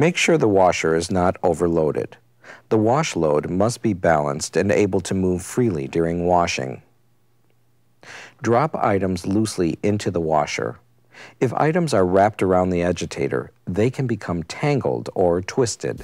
Make sure the washer is not overloaded. The wash load must be balanced and able to move freely during washing. Drop items loosely into the washer. If items are wrapped around the agitator, they can become tangled or twisted.